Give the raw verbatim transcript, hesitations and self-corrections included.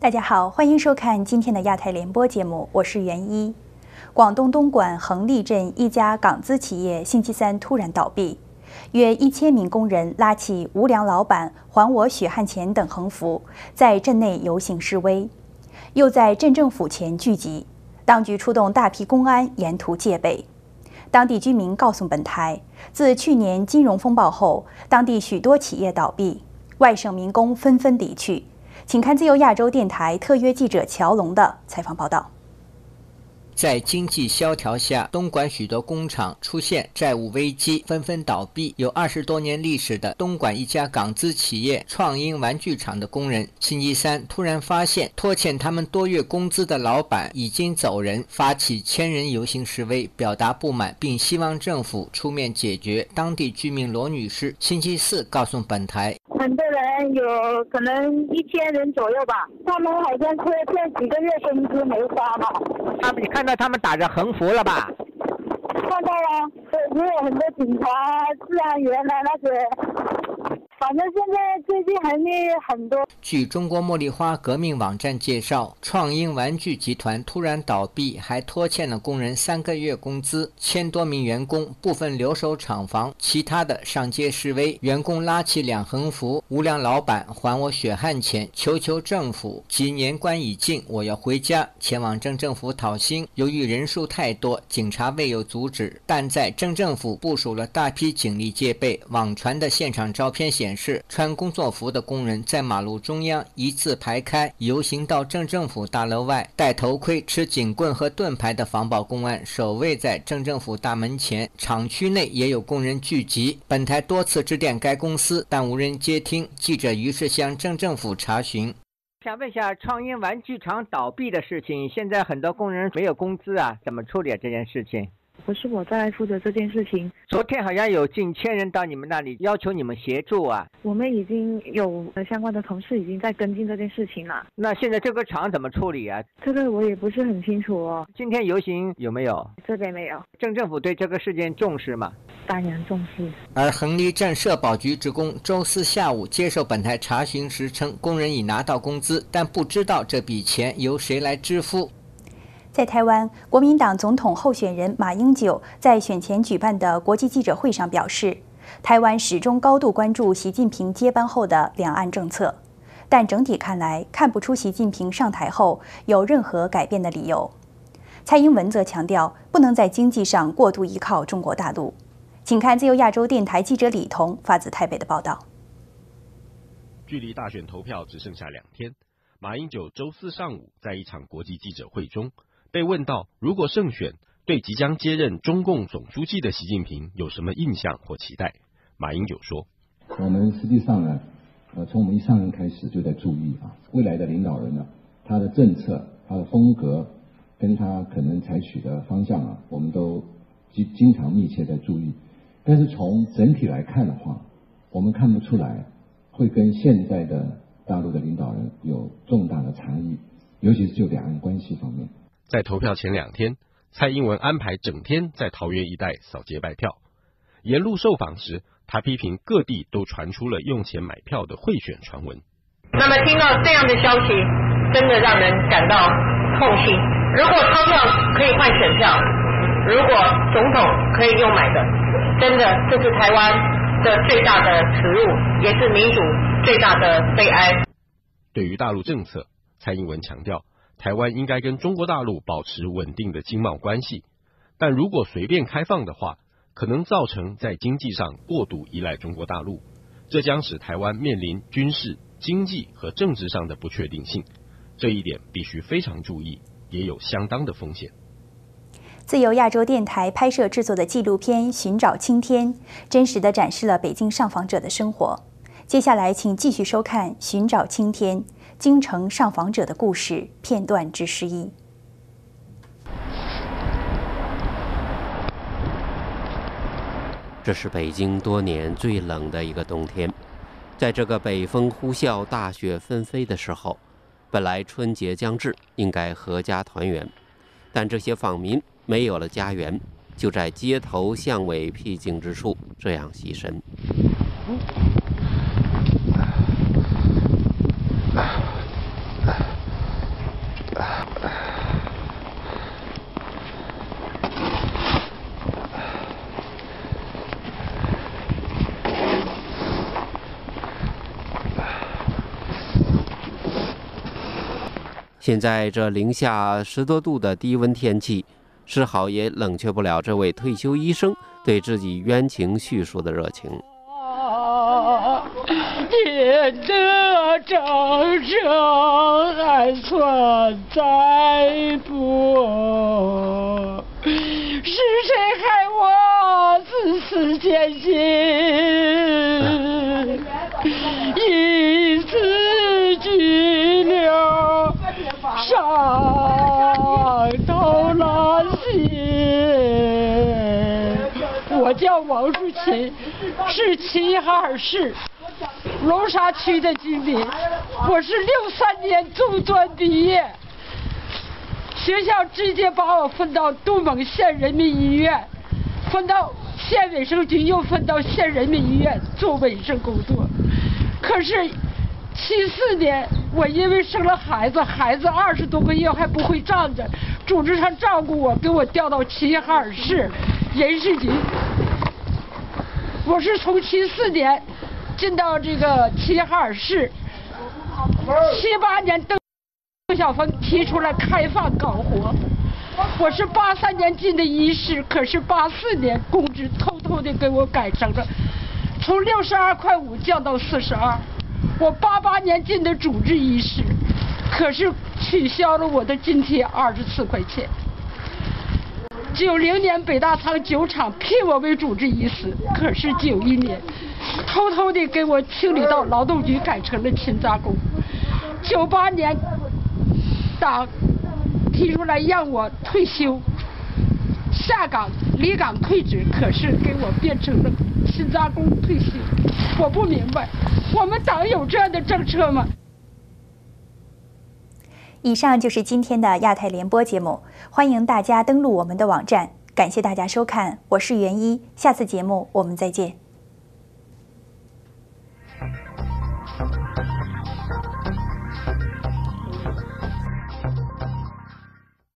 大家好，欢迎收看今天的亚太联播节目，我是袁一。广东东莞恒利镇一家港资企业星期三突然倒闭，约一千名工人拉起“无良老板，还我血汗钱”等横幅，在镇内游行示威，又在镇政府前聚集。当局出动大批公安沿途戒备。当地居民告诉本台，自去年金融风暴后，当地许多企业倒闭，外省民工纷纷离去。请看自由亚洲电台特约记者乔龙的采访报道。在经济萧条下，东莞许多工厂出现债务危机，纷纷倒闭。有二十多年历史的东莞一家港资企业创英玩具厂的工人，星期三突然发现拖欠他们多月工资的老板已经走人，发起千人游行示威，表达不满，并希望政府出面解决。当地居民罗女士星期四告诉本台，很多人有可能一千人左右吧，他们好像拖欠几个月工资没发吧。啊，你看到他们打着横幅了吧？看到了，也有很多警察、治安员啊那些。反正现在最近还没很多。据中国茉莉花革命网站介绍，创英玩具集团突然倒闭，还拖欠了工人三个月工资，千多名员工部分留守厂房，其他的上街示威。员工拉起两横幅：“无良老板，还我血汗钱！求求政府！几年关已尽，我要回家！”前往镇政府讨薪。由于人数太多，警察未有阻止，但在镇政府部署了大批警力戒备。网传的现场照片显示。显示穿工作服的工人在马路中央一字排开游行到镇政府大楼外，戴头盔、持警棍和盾牌的防暴公安守卫在镇政府大门前。厂区内也有工人聚集，本台多次致电该公司，但无人接听。记者于是向镇政府查询。想问一下，创英玩具厂倒闭的事情，现在很多工人没有工资啊，怎么处理这件事情？不是我在负责这件事情。昨天好像有近千人到你们那里要求你们协助啊。我们已经有相关的同事已经在跟进这件事情了。那现在这个厂怎么处理啊？这个我也不是很清楚哦。今天游行有没有？这边没有。镇政府对这个事件重视吗？当然重视。而恒利镇社保局职工周四下午接受本台查询时称，工人已拿到工资，但不知道这笔钱由谁来支付。在台湾，国民党总统候选人马英九在选前举办的国际记者会上表示，台湾始终高度关注习近平接班后的两岸政策，但整体看来，看不出习近平上台后有任何改变的理由。蔡英文则强调，不能在经济上过度依靠中国大陆。请看自由亚洲电台记者李彤发自台北的报道。距离大选投票只剩下两天，马英九周四上午在一场国际记者会中，被问到如果胜选，对即将接任中共总书记的习近平有什么印象或期待，马英九说：“我们实际上呢，呃，从我们一上任开始就在注意啊，未来的领导人呢，他的政策、他的风格，跟他可能采取的方向啊，我们都经经常密切在注意。但是从整体来看的话，我们看不出来会跟现在的大陆的领导人有重大的差异，尤其是就两岸关系方面。”在投票前两天，蔡英文安排整天在桃园一带扫街拜票。沿路受访时，他批评各地都传出了用钱买票的贿选传闻。那么听到这样的消息，真的让人感到痛心。如果钞票可以换选票，如果总统可以用买的，真的这是台湾的最大的耻辱，也是民主最大的悲哀。对于大陆政策，蔡英文强调，台湾应该跟中国大陆保持稳定的经贸关系，但如果随便开放的话，可能造成在经济上过度依赖中国大陆，这将使台湾面临军事、经济和政治上的不确定性，这一点必须非常注意，也有相当的风险。自由亚洲电台拍摄制作的纪录片《寻找青天》真实地展示了北京上访者的生活。接下来请继续收看《寻找青天》，京城上访者的故事片段之十一。这是北京多年最冷的一个冬天，在这个北风呼啸、大雪纷飞的时候，本来春节将至，应该阖家团圆，但这些访民没有了家园，就在街头巷尾僻静之处这样栖身。现在这零下十多度的低温天气，丝毫也冷却不了这位退休医生对自己冤情叙述的热情。 你的掌声还存在不？是谁害我自私前行，以自己了伤透了心？我叫王淑琴，是齐齐哈尔市 龙沙区的居民，我是六三年中专毕业，学校直接把我分到杜蒙县人民医院，分到县卫生局，又分到县人民医院做卫生工作。可是七四年，我因为生了孩子，孩子二十多个月还不会站着，组织上照顾我，给我调到齐齐哈尔市人事局。我是从七四年 进到这个齐齐哈尔市，七八年邓邓小平提出来开放搞活，我是八三年进的医师，可是八四年工资偷偷的给我改成了，从六十二块五降到四十二。我八八年进的主治医师，可是取消了我的津贴二十四块钱。九零年北大仓酒厂聘我为主治医师，可是九一年 偷偷的给我清理到劳动局，改成了勤杂工。九八年党提出来让我退休、下岗、离岗退职，可是给我变成了勤杂工退休。我不明白，我们党有这样的政策吗？以上就是今天的亚太联播节目，欢迎大家登录我们的网站，感谢大家收看，我是袁一，下次节目我们再见。